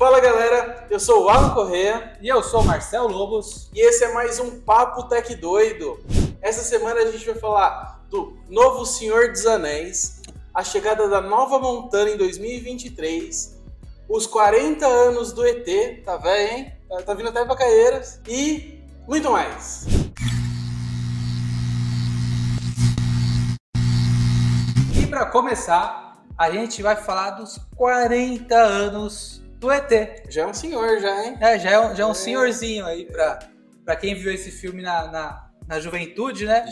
Fala galera, eu sou o Alan Corrêa e eu sou o Marcelo Lobos e esse é mais um Papo Tech Doido. Essa semana a gente vai falar do Novo Senhor dos Anéis, a chegada da Nova Montana em 2023, os 40 anos do ET, tá velho, hein? Tá vindo até pra Caieiras e muito mais. E pra começar, a gente vai falar dos 40 anos do ET. Já é um senhor, já, hein? É, já é um senhorzinho aí pra quem viu esse filme na juventude, né?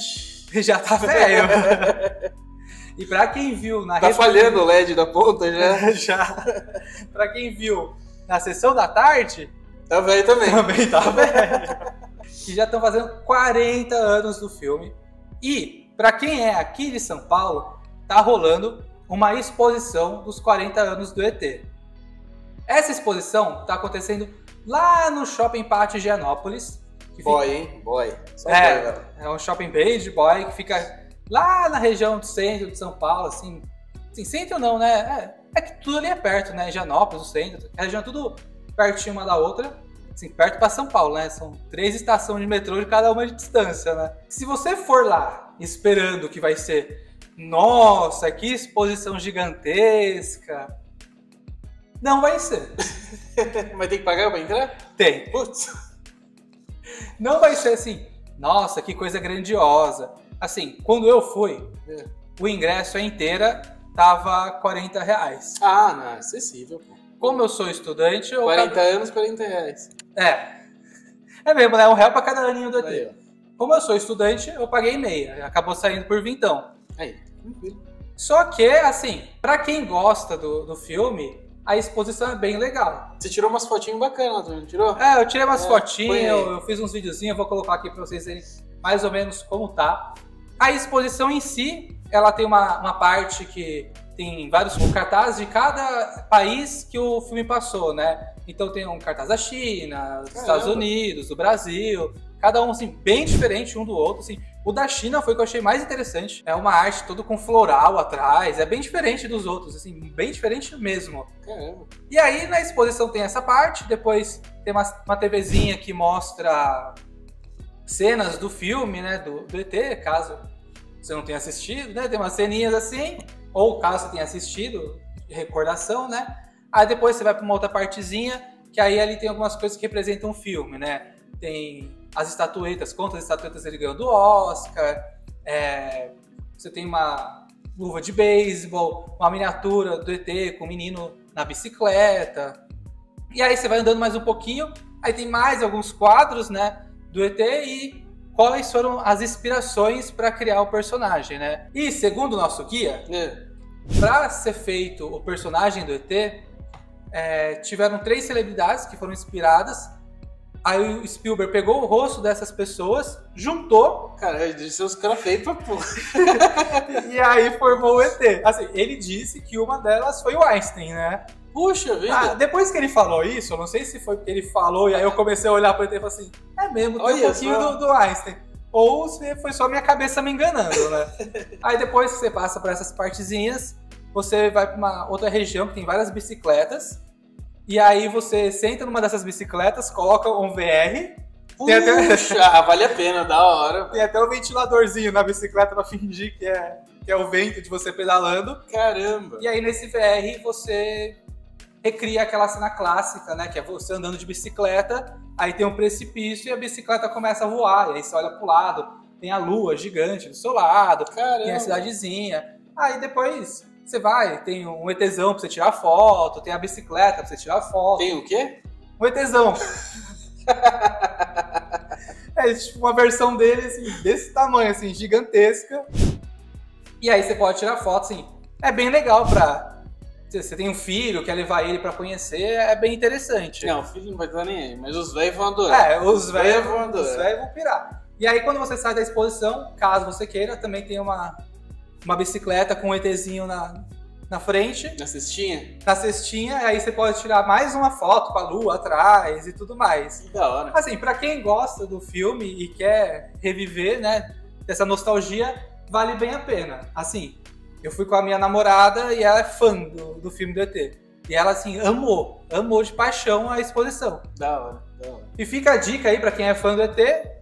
Já tá velho. E pra quem viu na... Tá falhando o LED da ponta, já? Já. Pra quem viu na sessão da tarde... Tá velho também. Também tá velho. Que já estão fazendo 40 anos do filme. E pra quem é aqui de São Paulo, tá rolando uma exposição dos 40 anos do ET. Essa exposição está acontecendo lá no Shopping Park Higienópolis. Boy, hein? Boy. É um shopping bem de boy que fica lá na região do centro de São Paulo, assim. Assim, centro não, né? É que tudo ali é perto, né? Higienópolis, o centro. A região é tudo pertinho uma da outra. Assim, perto para São Paulo, né? São 3 estações de metrô de cada uma de distância, né? Se você for lá esperando que vai ser, nossa, que exposição gigantesca... Não vai ser. Mas tem que pagar pra entrar? Tem. Putz. Não vai ser assim, nossa, que coisa grandiosa. Assim, quando eu fui, o ingresso a inteira tava R$40. Ah, não, é acessível, pô. Como eu sou estudante... 40 anos, R$40. É. É mesmo, né? R$1 pra cada aninho do ET. Como eu sou estudante, eu paguei meia. Acabou saindo por vintão. Aí, tranquilo. Só que, assim, pra quem gosta do filme... A exposição é bem legal. Você tirou umas fotinhas bacanas, não tirou? É, eu tirei umas fotinhas, eu fiz uns videozinhos, eu vou colocar aqui para vocês verem mais ou menos como tá. A exposição em si, ela tem uma parte que tem vários cartazes de cada país que o filme passou, né? Então tem um cartaz da China, dos Estados Unidos, do Brasil, cada um assim, bem diferente um do outro, assim. O da China foi o que eu achei mais interessante. É uma arte toda com floral atrás, é bem diferente dos outros, assim, bem diferente mesmo. Caramba. E aí na exposição tem essa parte, depois tem uma TVzinha que mostra cenas do filme, né, do ET, caso você não tenha assistido, né, tem umas ceninhas assim, ou caso você tenha assistido, de recordação, né. Aí depois você vai para uma outra partezinha, que aí ali tem algumas coisas que representam o filme, né. Tem as estatuetas, quantas estatuetas ele ganhou do Oscar, você tem uma luva de beisebol, uma miniatura do ET com o menino na bicicleta, e aí você vai andando mais um pouquinho, aí tem mais alguns quadros, né, do ET e quais foram as inspirações para criar o personagem, né? E segundo o nosso guia, para ser feito o personagem do ET, tiveram 3 celebridades que foram inspiradas. Aí o Spielberg pegou o rosto dessas pessoas, juntou... Cara, disse os caras feitos, pô. E aí formou o ET. Assim, ele disse que uma delas foi o Einstein, né? Puxa vida! Ah, depois que ele falou isso, eu não sei se foi porque ele falou, e aí eu comecei a olhar pro ET e falei assim, é mesmo, tem um pouquinho do Einstein. Ou se foi só minha cabeça me enganando, né? Aí depois que você passa por essas partezinhas, você vai pra uma outra região que tem várias bicicletas. E aí você senta numa dessas bicicletas, coloca um VR. Puxa, tem até... vale a pena, da hora. Tem até um ventiladorzinho na bicicleta pra fingir que é o vento de você pedalando. Caramba! E aí nesse VR você recria aquela cena clássica, né? Que é você andando de bicicleta, aí tem um precipício e a bicicleta começa a voar. E aí você olha pro lado, tem a lua gigante do seu lado, caramba, tem a cidadezinha. Aí depois... Você vai, tem um ETzão pra você tirar foto, tem a bicicleta pra você tirar foto. Tem o quê? Um ETzão. É tipo uma versão dele, assim, desse tamanho, assim, gigantesca. E aí você pode tirar foto, assim, é bem legal pra... Você tem um filho, quer levar ele pra conhecer, é bem interessante. Não, o filho não vai estar nem aí, mas os velhos vão adorar. É, os velhos vão adorar. Os velhos vão pirar. E aí quando você sai da exposição, caso você queira, também tem uma bicicleta com um ETzinho na frente. Na cestinha? Na cestinha, aí você pode tirar mais uma foto com a lua atrás e tudo mais. Que da hora. Assim, pra quem gosta do filme e quer reviver, né, dessa nostalgia, vale bem a pena. Assim, eu fui com a minha namorada e ela é fã do filme do ET. E ela, assim, amou de paixão a exposição. Da hora, da hora. E fica a dica aí pra quem é fã do ET.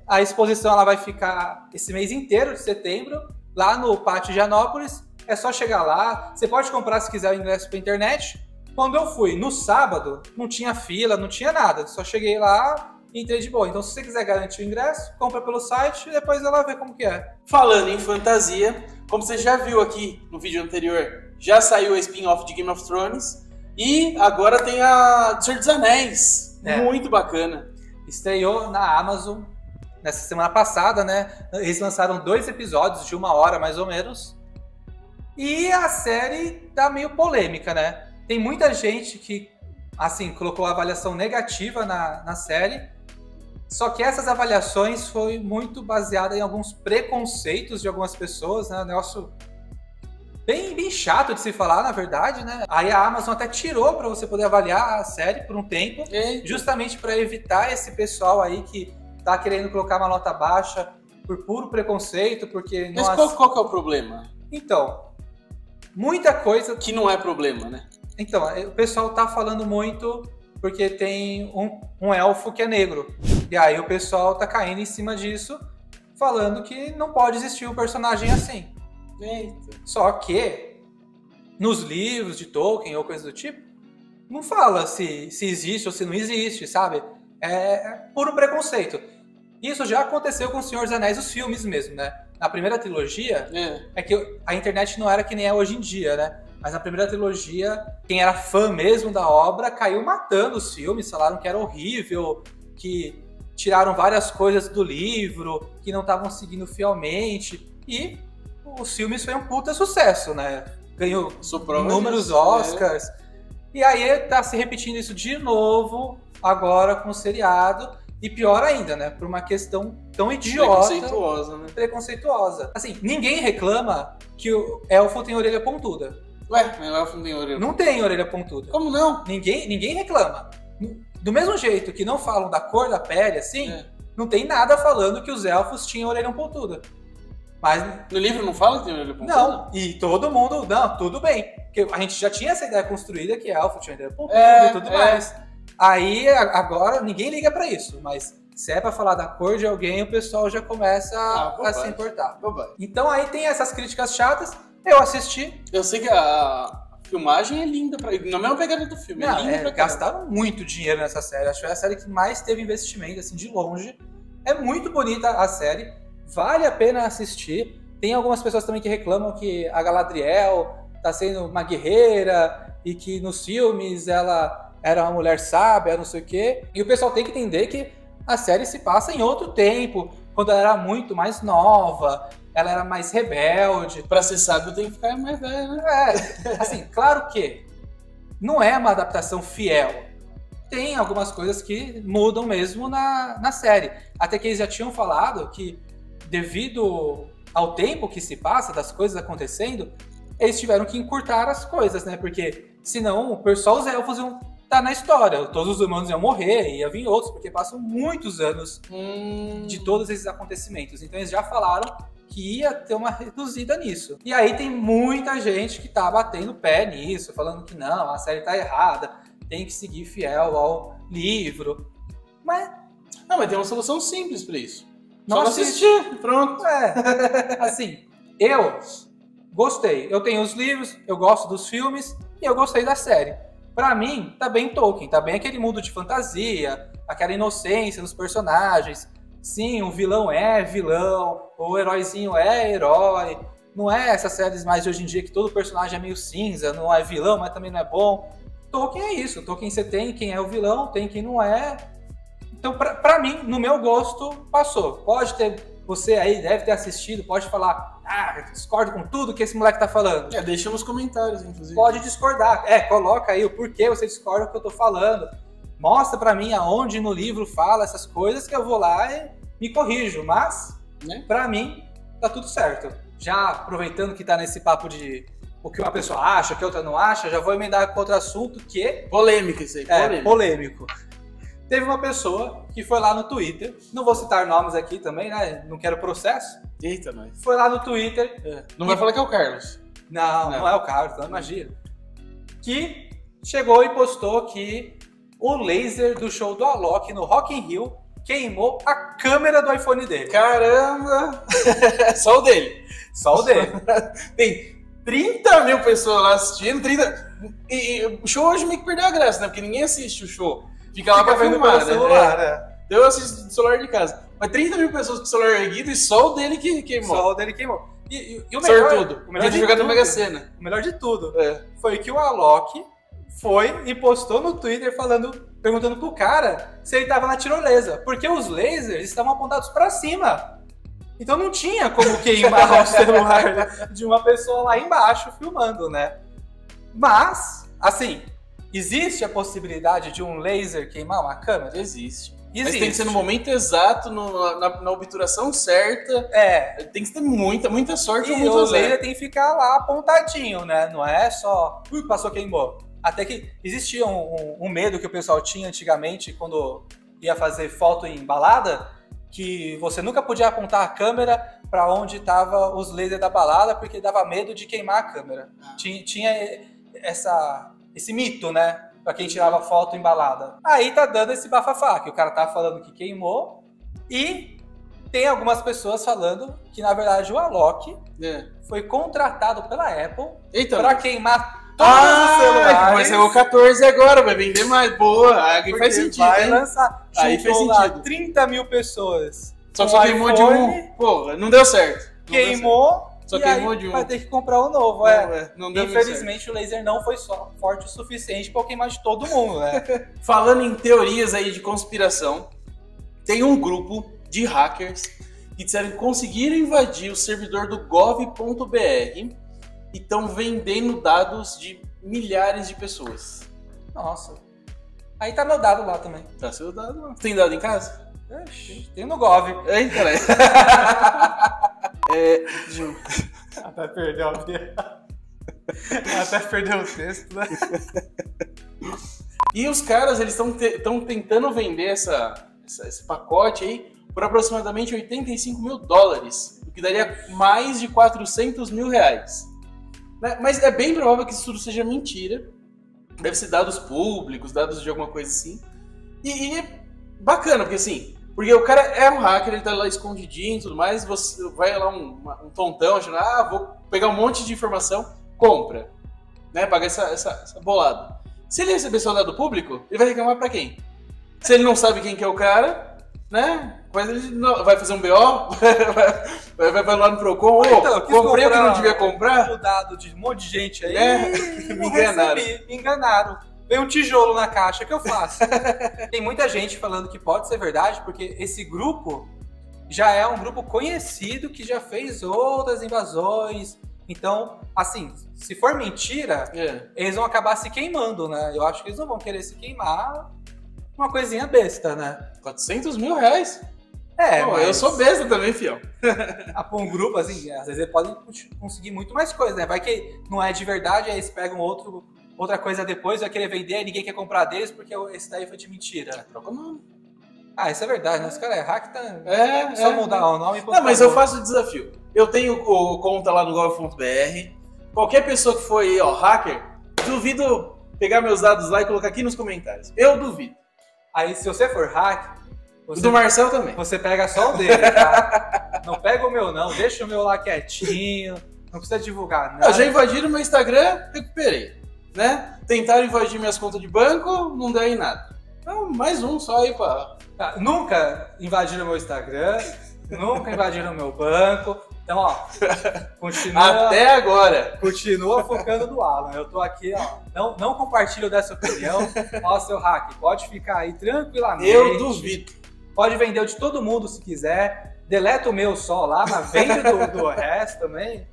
A exposição, ela vai ficar esse mês inteiro de setembro, lá no Pátio Higienópolis. É só chegar lá. Você pode comprar, se quiser, o ingresso pela internet. Quando eu fui, no sábado, não tinha fila, não tinha nada. Só cheguei lá e entrei de boa. Então, se você quiser garantir o ingresso, compra pelo site e depois vai lá ver como que é. Falando em fantasia, como você já viu aqui no vídeo anterior, já saiu a spin-off de Game of Thrones e agora tem a Dessertes Anéis. É. Muito bacana. Estreou na Amazon nessa semana passada, né? Eles lançaram 2 episódios de 1 hora, mais ou menos. E a série tá meio polêmica, né? Tem muita gente que, assim, colocou avaliação negativa na série. Só que essas avaliações foi muito baseada em alguns preconceitos de algumas pessoas, né? Um negócio bem chato de se falar, na verdade, né? Aí a Amazon até tirou para você poder avaliar a série por um tempo, justamente para evitar esse pessoal aí que tá querendo colocar uma nota baixa por puro preconceito, porque... Mas qual que é o problema? Então, muita coisa... Que não é problema, né? Então, o pessoal tá falando muito porque tem um elfo que é negro. E aí o pessoal tá caindo em cima disso, falando que não pode existir um personagem assim. Eita. Só que, nos livros de Tolkien ou coisa do tipo, não fala se existe ou se não existe, sabe? É puro preconceito. Isso já aconteceu com O Senhor dos Anéis, os filmes mesmo, né? Na primeira trilogia, é que a internet não era que nem é hoje em dia, né? Mas na primeira trilogia, quem era fã mesmo da obra caiu matando os filmes, falaram que era horrível, que tiraram várias coisas do livro, que não estavam seguindo fielmente. E os filmes foi um puta sucesso, né? Ganhou inúmeros Oscars. É. E aí tá se repetindo isso de novo, agora com o seriado. E pior ainda, né? Por uma questão tão idiota. Preconceituosa, né? Preconceituosa. Assim, ninguém reclama que o elfo tem orelha pontuda. Ué, mas o elfo não tem orelha pontuda. Não tem orelha pontuda. Como não? Ninguém reclama. Do mesmo jeito que não falam da cor da pele, assim, não tem nada falando que os elfos tinham orelha pontuda. Mas... No livro não fala que tem orelha pontuda? Não, e todo mundo... Não, tudo bem. Porque a gente já tinha essa ideia construída que elfo tinha orelha pontuda e tudo mais. Aí, agora, ninguém liga pra isso. Mas se é pra falar da cor de alguém, o pessoal já começa a se importar. Então aí tem essas críticas chatas. Eu assisti. Eu sei que a filmagem é linda, na mesma pegada do filme. Não, é linda, gastaram muito dinheiro nessa série. Acho que é a série que mais teve investimento, assim, de longe. É muito bonita a série, vale a pena assistir. Tem algumas pessoas também que reclamam que a Galadriel tá sendo uma guerreira e que nos filmes ela era uma mulher sábia, não sei o quê. E o pessoal tem que entender que a série se passa em outro tempo, quando ela era muito mais nova, ela era mais rebelde. Pra ser sábio tem que ficar mais velho, né? É, assim, claro que não é uma adaptação fiel. Tem algumas coisas que mudam mesmo na série. Até que eles já tinham falado que, devido ao tempo que se passa, das coisas acontecendo, eles tiveram que encurtar as coisas, né? Porque senão só os elfos iam... Tá na história, todos os humanos iam morrer e ia vir outros, porque passam muitos anos de todos esses acontecimentos. Então eles já falaram que ia ter uma reduzida nisso. E aí tem muita gente que tá batendo pé nisso, falando que não, a série tá errada, tem que seguir fiel ao livro. Mas... Não, mas tem uma solução simples pra isso. Só não assistir, pronto. É, assim, eu gostei. Eu tenho os livros, eu gosto dos filmes e eu gostei da série. Pra mim, tá bem Tolkien, tá bem aquele mundo de fantasia, aquela inocência dos personagens. Sim, o vilão é vilão, o heróizinho é herói. Não é essas séries mais de hoje em dia que todo personagem é meio cinza, não é vilão, mas também não é bom. Tolkien é isso, Tolkien você tem quem é o vilão, tem quem não é. Então, pra mim, no meu gosto, passou. Pode ter, você aí deve ter assistido, pode falar... Ah, discordo com tudo que esse moleque tá falando. É, deixa nos comentários, inclusive. Pode discordar. É, coloca aí o porquê você discorda do que eu tô falando. Mostra pra mim aonde no livro fala essas coisas que eu vou lá e me corrijo. Mas, pra mim, tá tudo certo. Já aproveitando que tá nesse papo de o que uma pessoa acha, o que outra não acha, já vou emendar com outro assunto que... Polêmico isso aí. É, polêmico. Teve uma pessoa que foi lá no Twitter, não vou citar nomes aqui também, né? Não quero processo. Eita, mas... Foi lá no Twitter... É. Não vai falar que é o Carlos. Não, não é o Carlos, não imagina. Que chegou e postou que o laser do show do Alok no Rock in Rio queimou a câmera do iPhone dele. Caramba! Só o dele. Só o dele. Tem 30 mil pessoas lá assistindo, 30... E o show hoje meio que perdeu a graça, né? Porque ninguém assiste o show. Fica lá pra filmar, né? É. Então eu assisto do celular de casa. Mas 30 mil pessoas com o celular erguido e só o dele que queimou. Só o dele queimou. E o melhor... Sortudo. O melhor de jogar no Mega Sena. O melhor de tudo foi que o Alok foi e postou no Twitter falando... Perguntando pro cara se ele tava na tirolesa. Porque os lasers estavam apontados pra cima. Então não tinha como queimar o celular de uma pessoa lá embaixo filmando, né? Mas, assim, existe a possibilidade de um laser queimar uma câmera? Existe. Mas tem que ser no momento exato, na obturação certa. É. Tem que ter muita sorte. E o laser tem que ficar lá apontadinho, né? Não é só, passou, queimou. Até que existia um medo que o pessoal tinha antigamente quando ia fazer foto em balada, que você nunca podia apontar a câmera para onde tava os lasers da balada, porque dava medo de queimar a câmera. Tinha esse mito, né? Para quem tirava foto em balada. Aí tá dando esse bafafá, que o cara tá falando que queimou, e tem algumas pessoas falando que, na verdade, o Alok foi contratado pela Apple para queimar... Todos os celulares. Vai ser o 14 agora, vai vender mais. Boa, aí faz sentido. Vai lançar. Aí fez sentido. 30 mil pessoas. Só queimou de um. Pô, não deu certo. Queimou. Só queimou de um. Vai ter que comprar um novo. Não deu certo. Infelizmente, o laser não foi só forte o suficiente para queimar de todo mundo, né? Falando em teorias aí de conspiração, tem um grupo de hackers que disseram que conseguiram invadir o servidor do gov.br. E estão vendendo dados de milhares de pessoas. Nossa. Aí tá meu dado lá também. Tá seu dado lá. Tem dado em casa? Tem no Gov. Hein, caralho? Até perdeu o texto, né? E os caras, eles estão tentando vender esse pacote aí por aproximadamente $85 mil, o que daria mais de R$400 mil. Mas é bem provável que isso tudo seja mentira. Deve ser dados públicos, dados de alguma coisa assim. E é bacana, porque assim, porque o cara é um hacker, ele tá lá escondidinho e tudo mais, você vai lá um tontão achando, vou pegar um monte de informação, compra, né, paga essa bolada. Se ele receber seu dado público, ele vai reclamar pra quem? Se ele não sabe quem que é o cara, né? Mas ele vai fazer um BO, vai lá no Procon, então, comprei o que não devia comprar. O dado de um monte de gente aí, me enganaram. Veio um tijolo na caixa, que eu faço? Tem muita gente falando que pode ser verdade, porque esse grupo já é um grupo conhecido que já fez outras invasões. Então, assim, se for mentira, eles vão acabar se queimando, né? Eu acho que eles não vão querer se queimar uma coisinha besta, né? R$400 mil? Pô, mas... eu sou besta também, fião. Pra um grupo, assim, às vezes eles podem conseguir muito mais coisa, né? Vai que não é de verdade, aí eles pegam outra coisa depois, vai querer vender, ninguém quer comprar deles, porque esse daí foi de mentira. Troca o nome. Isso é verdade, né? Os caras hack, tá... Só mudar o nome e... Não, mas eu faço o desafio. Eu tenho conta lá no gov.br. Qualquer pessoa que foi, hacker, duvido pegar meus dados lá e colocar aqui nos comentários. Eu duvido. Aí, se você for hacker... O do Marcelo também. Você pega só o dele, tá? Não pega o meu, não. Deixa o meu lá quietinho. Não precisa divulgar nada. Já invadiram meu Instagram, recuperei, né? Tentaram invadir minhas contas de banco, não deu em nada. Então, mais um só aí pra... Nunca invadiram meu Instagram, nunca invadiram meu banco. Então, continua... Até agora. Continua focando no Alan. Eu tô aqui, Não compartilho dessa opinião. Seu hack, pode ficar aí tranquilamente. Eu duvido. Pode vender o de todo mundo se quiser. Deleta o meu só lá, mas vende do resto também.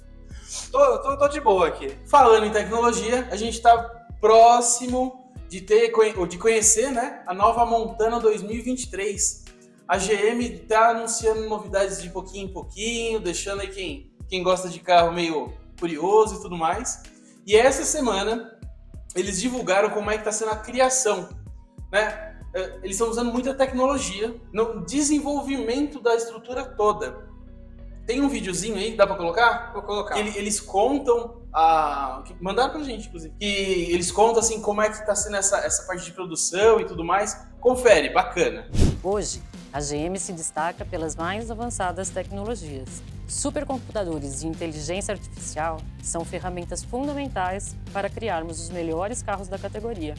Tô de boa aqui. Falando em tecnologia, a gente tá próximo de conhecer, né, a Nova Montana 2023. A GM tá anunciando novidades de pouquinho em pouquinho, deixando aí quem gosta de carro meio curioso e tudo mais. E essa semana, eles divulgaram como é que tá sendo a criação, né? Eles estão usando muita tecnologia no desenvolvimento da estrutura toda. Tem um videozinho aí que dá pra colocar? Vou colocar. Eles contam, mandaram pra gente, inclusive, que eles contam assim como é que tá sendo essa parte de produção e tudo mais. Confere, bacana. Hoje, a GM se destaca pelas mais avançadas tecnologias. Supercomputadores e inteligência artificial são ferramentas fundamentais para criarmos os melhores carros da categoria.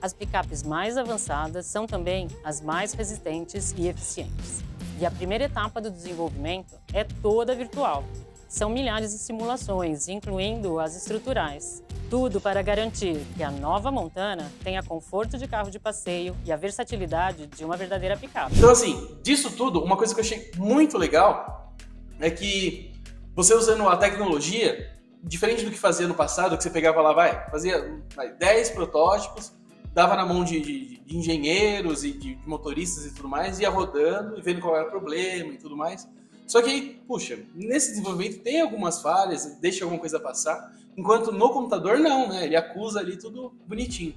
As picapes mais avançadas são também as mais resistentes e eficientes. E a primeira etapa do desenvolvimento é toda virtual. São milhares de simulações, incluindo as estruturais. Tudo para garantir que a Nova Montana tenha conforto de carro de passeio e a versatilidade de uma verdadeira picape. Então assim, disso tudo, uma coisa que eu achei muito legal é que você usando a tecnologia, diferente do que fazia no passado, que você pegava lá, fazia 10 protótipos, dava na mão de engenheiros e de motoristas e tudo mais, ia rodando e vendo qual era o problema e tudo mais. Só que aí, puxa, nesse desenvolvimento tem algumas falhas, deixa alguma coisa passar, enquanto no computador não, né? Ele acusa ali tudo bonitinho.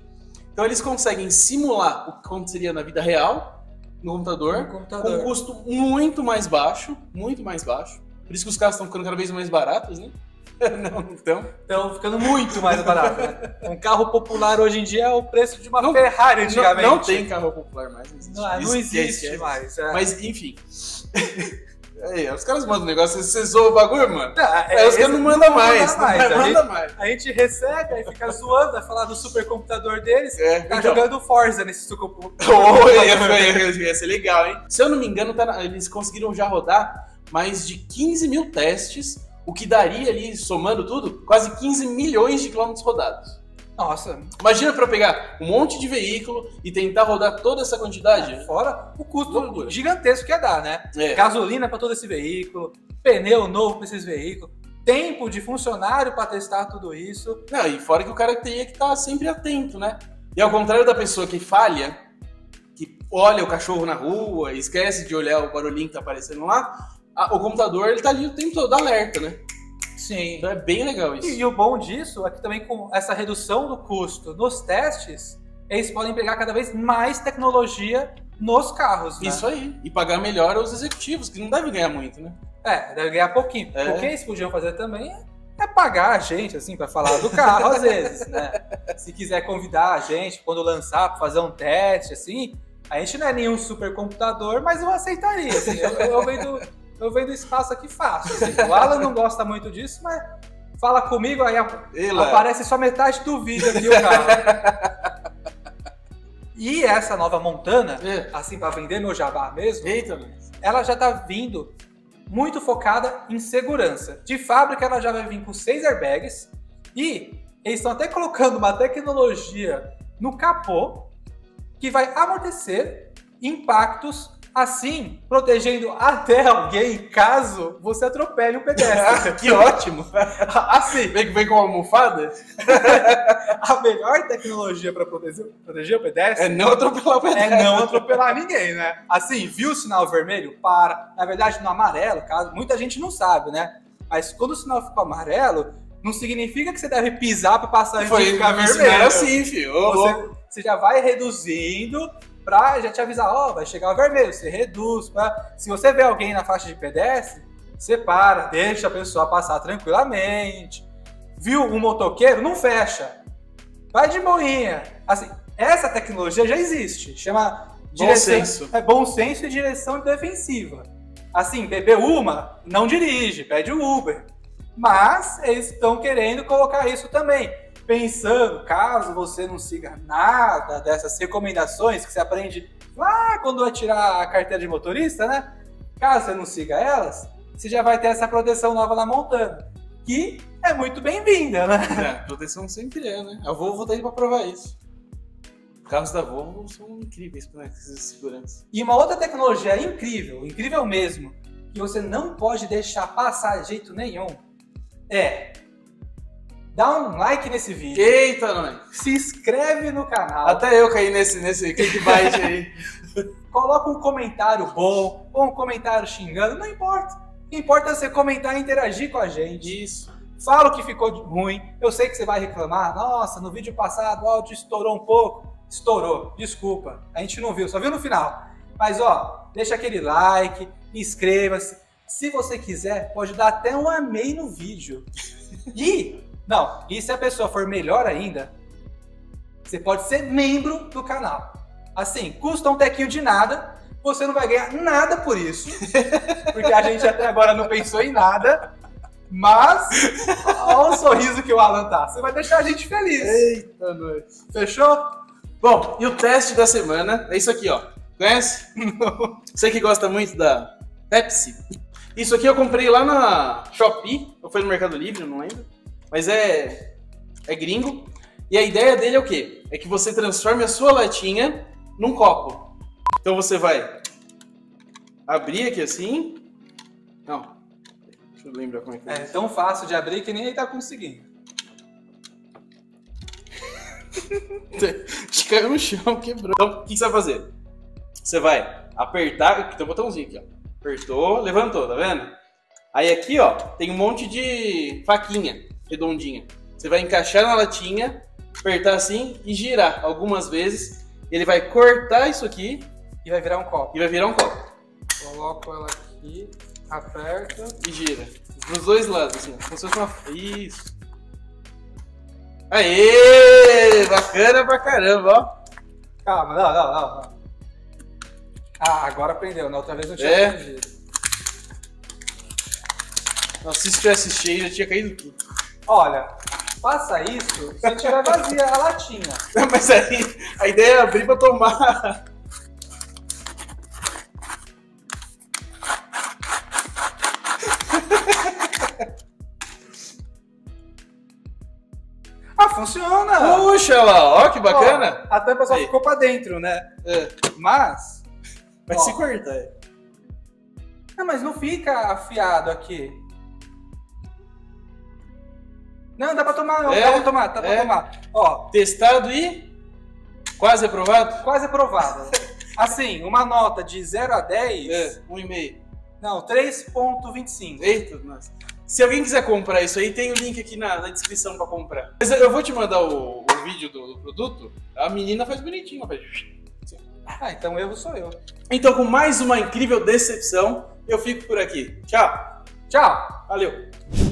Então eles conseguem simular o que aconteceria na vida real, no computador, com um custo muito mais baixo. Por isso que os carros estão ficando cada vez mais baratos, né? Estão ficando muito mais barato, né? Um carro popular hoje em dia é o preço de uma Ferrari antigamente. Não tem carro popular mais, não existe mais. É. Mas, enfim. Aí, os caras mandam um negócio, você zoa o bagulho, mano? Os caras não mandam mais. A gente recebe, aí fica zoando, vai falar do supercomputador deles, jogando Forza nesse supercomputador. Ia ser legal, hein? Se eu não me engano, eles conseguiram já rodar mais de 15 mil testes, o que daria ali, somando tudo, quase 15 milhões de quilômetros rodados. Nossa. Imagina pra pegar um monte de veículo e tentar rodar toda essa quantidade. Fora o custo gigantesco que ia dar, né? Gasolina pra todo esse veículo, pneu novo pra esses veículos, tempo de funcionário pra testar tudo isso. Não, e fora que o cara teria que estar sempre atento, né? E ao contrário da pessoa que falha, que olha o cachorro na rua, esquece de olhar o barulhinho que tá aparecendo lá, o computador, ele tá ali o tempo todo alerta, né? Sim. Então é bem legal isso. E o bom disso é que também com essa redução do custo nos testes, eles podem pegar cada vez mais tecnologia nos carros, né? Isso aí. E pagar melhor aos executivos, que não devem ganhar muito, né? Deve ganhar pouquinho. O que eles podiam fazer também é pagar a gente, assim, pra falar do carro, às vezes, né? Se quiser convidar a gente, quando lançar, pra fazer um teste, assim, a gente não é nenhum supercomputador, mas eu aceitaria, assim. Eu vendo espaço aqui fácil. Assim. O Alan não gosta muito disso, mas fala comigo, aí aparece só metade do vídeo aqui, o cara. E essa Nova Montana, assim, para vender meu jabá mesmo, ela já tá vindo muito focada em segurança. De fábrica, ela já vai vir com 6 airbags e eles estão até colocando uma tecnologia no capô que vai amortecer impactos, assim, protegendo até alguém caso você atropele um pedestre. Que ótimo! Assim, vem com uma almofada? A melhor tecnologia para proteger o pedestre é não atropelar o pedestre. É não atropelar ninguém, né? Assim, viu o sinal vermelho? Para. Na verdade, no amarelo, muita gente não sabe, né? Mas quando o sinal ficou amarelo, não significa que você deve pisar para passar antes de ficar vermelho. Era assim, filho. Você já vai reduzindo pra já te avisar, vai chegar o vermelho, você reduz. Se você vê alguém na faixa de pedestre, você para, deixa a pessoa passar tranquilamente. Viu um motoqueiro? Não fecha. Vai de boinha. Assim, essa tecnologia já existe. Chama bom senso e direção defensiva. Assim, beber uma, não dirige, pede o Uber. Mas eles estão querendo colocar isso também. Pensando, caso você não siga nada dessas recomendações que você aprende lá quando vai tirar a carteira de motorista, né? Caso você não siga elas, você já vai ter essa proteção nova na Montana, que é muito bem-vinda, né? Proteção sempre né? A Volvo tá aí pra provar isso. Os carros da Volvo são incríveis para essa segurança. E uma outra tecnologia incrível mesmo, que você não pode deixar passar de jeito nenhum, dá um like nesse vídeo. Eita, mãe. Se inscreve no canal. Até eu caí nesse clickbait aí. Coloca um comentário bom ou um comentário xingando, não importa. O que importa é você comentar e interagir com a gente. Isso. Fala o que ficou ruim. Eu sei que você vai reclamar. Nossa, no vídeo passado o áudio estourou um pouco. Estourou, desculpa. A gente não viu, só viu no final. Mas, deixa aquele like, inscreva-se. Se você quiser, pode dar até um amei no vídeo. E se a pessoa for melhor ainda, você pode ser membro do canal. Assim, custa um tequinho de nada, você não vai ganhar nada por isso, porque a gente até agora não pensou em nada, mas olha o sorriso que o Alan tá. Você vai deixar a gente feliz. Eita, noite. Fechou? Bom, e o teste da semana é isso aqui, ó. Conhece? Não. Você que gosta muito da Pepsi. Isso aqui eu comprei lá na Shopee, ou foi no Mercado Livre, não lembro. Mas é gringo. E a ideia dele é o quê? É que você transforme a sua latinha num copo. Então você vai abrir aqui assim. Não. Deixa eu lembrar como é que é. É tão fácil de abrir que nem ele tá conseguindo. Caiu no chão, quebrou. Então o que você vai fazer? Você vai apertar. Tem um botãozinho aqui, ó. Apertou, levantou, tá vendo? Aí aqui, ó, tem um monte de faquinha redondinha. Você vai encaixar na latinha, apertar assim e girar algumas vezes. Ele vai cortar isso aqui e vai virar um copo. Coloco ela aqui, aperta e gira. Dos dois lados, assim, como se fosse uma... Isso. Aê! Bacana pra caramba, ó. Calma, não. Ah, agora aprendeu, na outra vez não tinha aprendido. Nossa, se estivesse cheio, já tinha caído tudo. Olha, faça isso se tiver vazia a latinha. Mas aí, a ideia é abrir pra tomar. Ah, funciona! Puxa lá, ó, que bacana. Ó, a tampa só ficou pra dentro, né? É. Mas... Vai se cortar. Não, mas não fica afiado aqui. Não, dá pra tomar, não. Dá pra tomar. Ó, testado e quase aprovado? Quase aprovado. Assim, uma nota de 0 a 10... 1,5. Não, 3,25. Eita, nossa. Se alguém quiser comprar isso aí, tem o link aqui na descrição pra comprar. Mas eu vou te mandar o vídeo do produto. A menina faz bonitinho, rapaz. Ah, então eu sou eu. Então, com mais uma incrível decepção, eu fico por aqui. Tchau. Tchau. Valeu.